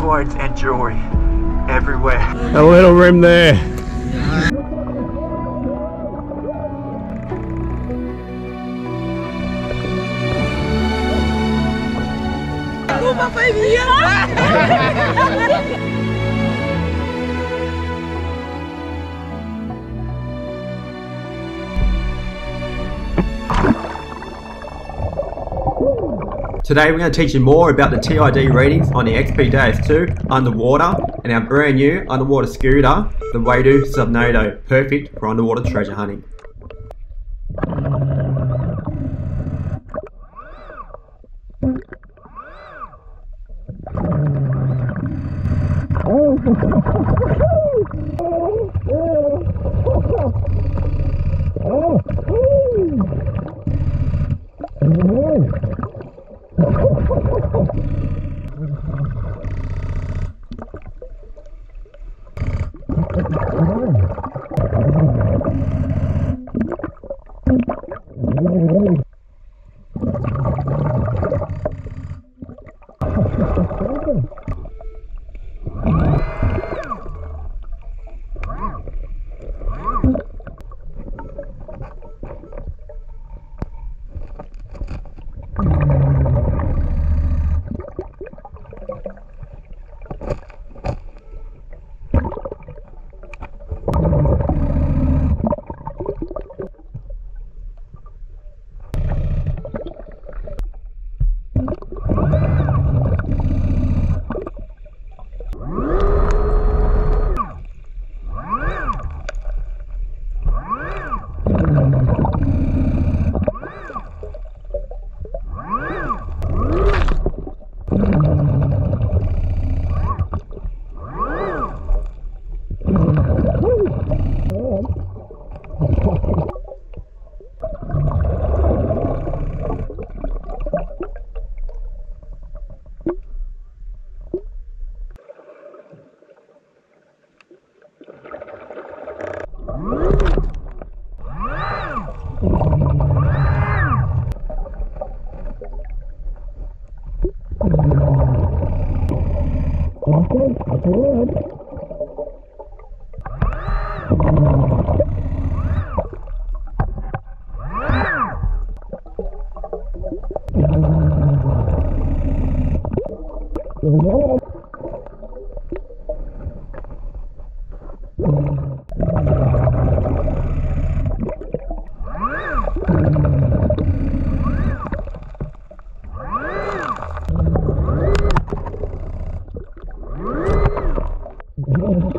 quartz and jewelry everywhere. A little room there. Today we're going to teach you more about the TID readings on the XP Deus 2 Underwater and our brand new underwater scooter, the Waydoo Subnado, perfect for underwater treasure hunting.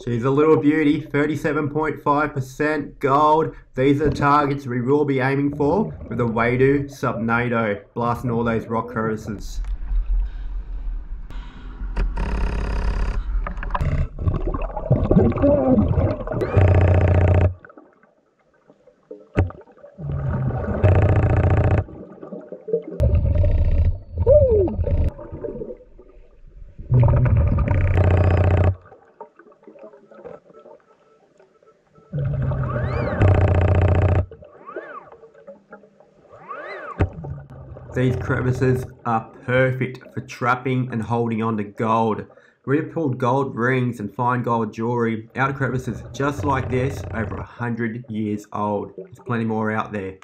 She's a little beauty, 37.5% gold. These are the targets we will be aiming for with the Waydoo Subnado, blasting all those rock crevices. These crevices are perfect for trapping and holding on to gold. We've pulled gold rings and fine gold jewelry out of crevices just like this over 100 years old. There's plenty more out there.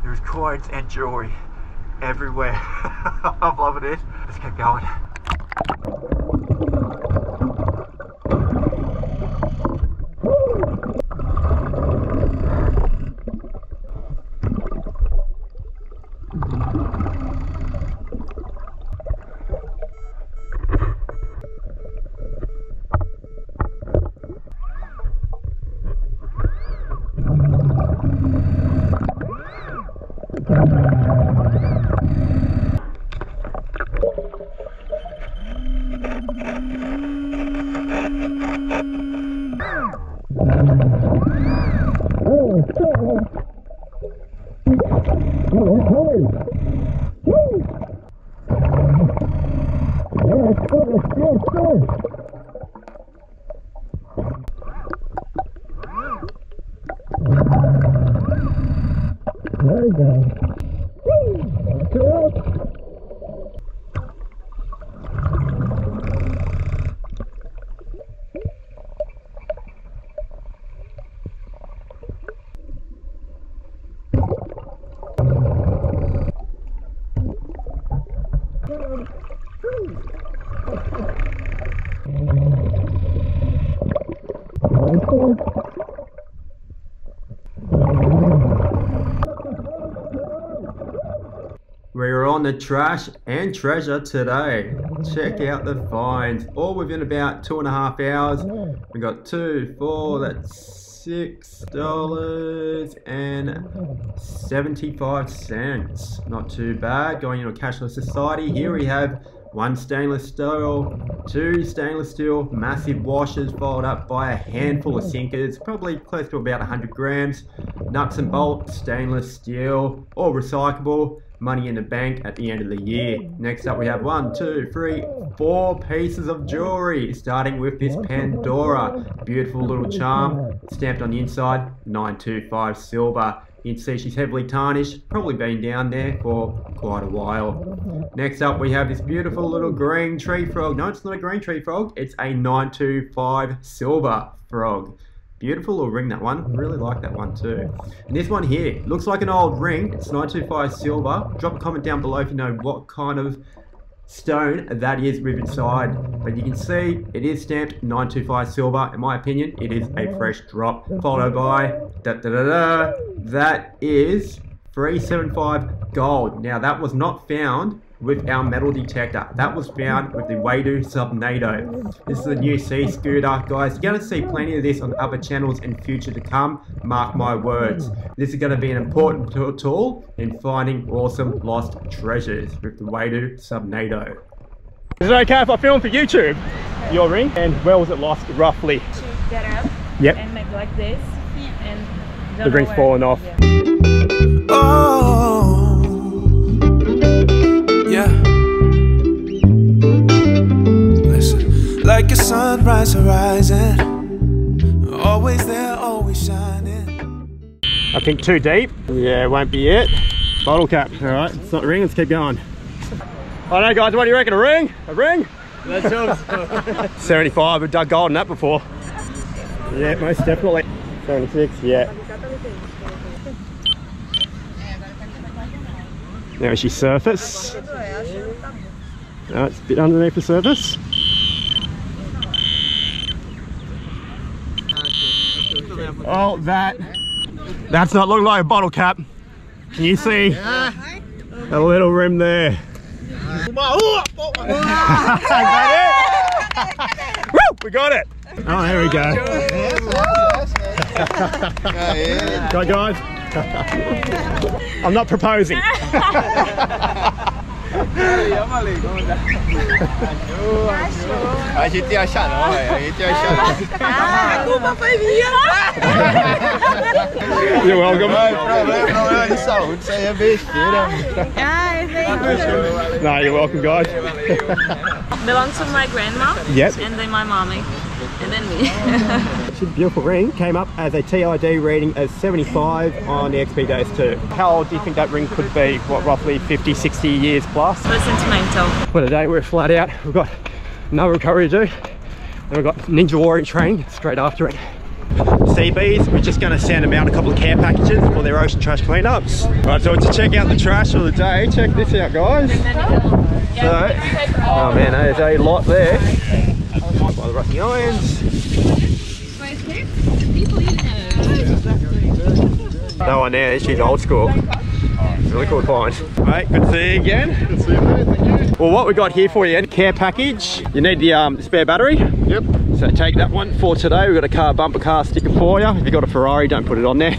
There's coins and jewelry everywhere. I'm loving it. Let's keep going. We're on the trash and treasure today. Check out the finds, all within about 2.5 hours. We got that's $6.75. Not too bad, going into a cashless society. Here we have one stainless steel, two stainless steel, massive washers followed up by a handful of sinkers, probably close to about 100 grams. Nuts and bolts, stainless steel, all recyclable. Money in the bank at the end of the year. Next up we have 4 pieces of jewelry, starting with this Pandora. Beautiful little charm, stamped on the inside, 925 silver. You can see she's heavily tarnished, probably been down there for quite a while. Next up we have this beautiful little green tree frog. No, it's not a green tree frog, it's a 925 silver frog. Beautiful little ring, that one. Really like that one too. And this one here, looks like an old ring. It's 925 silver. Drop a comment down below if you know what kind of stone that is with its side. But you can see it is stamped 925 silver. In my opinion, it is a fresh drop. Followed by, that is 375 gold. Now that was not found with our metal detector. That was found with the Waydoo Subnado. This is a new sea scooter, guys. You're going to see plenty of this on other channels in future to come, mark my words. This is going to be an important tool in finding awesome lost treasures with the Waydoo Subnado. Is it okay if I film for YouTube? Okay. Your ring, and where was it lost roughly? She got up, yep, and made like this, and the ring's fallen off. Yeah. Oh. Like a sunrise horizon, always there, always shining. I think too deep. Yeah, it won't be it. Bottle cap. All right, it's not a ring, let's keep going. I don't know, guys, what do you reckon? A ring? A ring? Let's hope. 75, we've dug gold in that before. Yeah, most definitely. 76, yeah. Now is she surface? No, it's a bit underneath the surface. Oh, that's not looking like a bottle cap. Can you see a little rim there? We got it! Oh, there we go. Go, guys. I'm not proposing. You're welcome. No, you're welcome, guys. Belongs to my grandma. Yep. And then my mommy. And then me. It's a beautiful ring. Came up as a TID rating of 75 on the XP Deus 2. How old do you think that ring could be? What, roughly 50, 60 years plus? It's sentimental. Well, today we're flat out. We've got no recovery to do. And we've got Ninja Warrior training straight after it. CBs, we're just going to send them out a couple of care packages for their ocean trash cleanups. Right, so to check out the trash for the day, check this out, guys. So, oh man, there's a lot there. By the Rocky Irons. That one there, she's old school. Really cool find. Mate, good to see you again. Good to see you, mate, thank you. Well, what we got here for you, care package. You need the spare battery. Yep. So take that one for today. We've got a car bumper car sticker for you. If you've got a Ferrari, don't put it on there.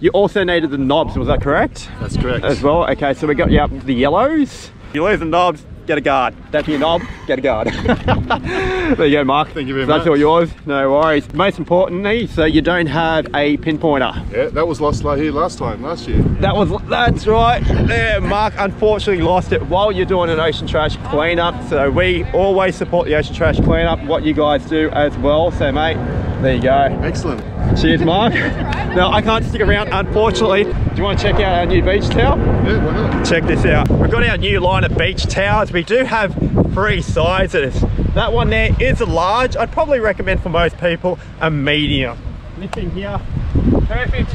You also needed the knobs, was that correct? That's correct. As well, okay, so we got you up the yellows. You lose the knobs, get a guard. That's your knob, get a guard. There you go, Mark. Thank you very much. That's all yours, no worries. Most importantly, so you don't have a pinpointer. Yeah, that was lost here last year. That's right. There, Mark unfortunately lost it while you're doing an ocean trash cleanup. So we always support the ocean trash cleanup, what you guys do as well. So mate, there you go. Excellent. Cheers, Mark. Now I can't stick around, unfortunately. Do you want to check out our new beach towel? Yeah, why not? Check this out. We've got our new line of beach towels. We do have 3 sizes. That one there is a large. I'd probably recommend for most people a medium. This thing here, perfect.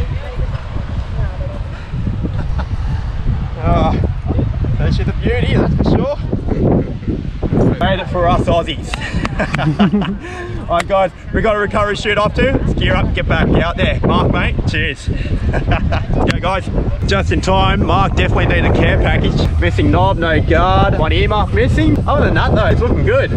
That's just a beauty, that's for sure. Made it for us Aussies. All right, guys, we got a recovery shoot off to. Let's gear up, get back out there. Mark, mate, cheers. Go, guys. Just in time, Mark definitely needed a care package. Missing knob, no guard. One earmark missing. Other than that, though, it's looking good.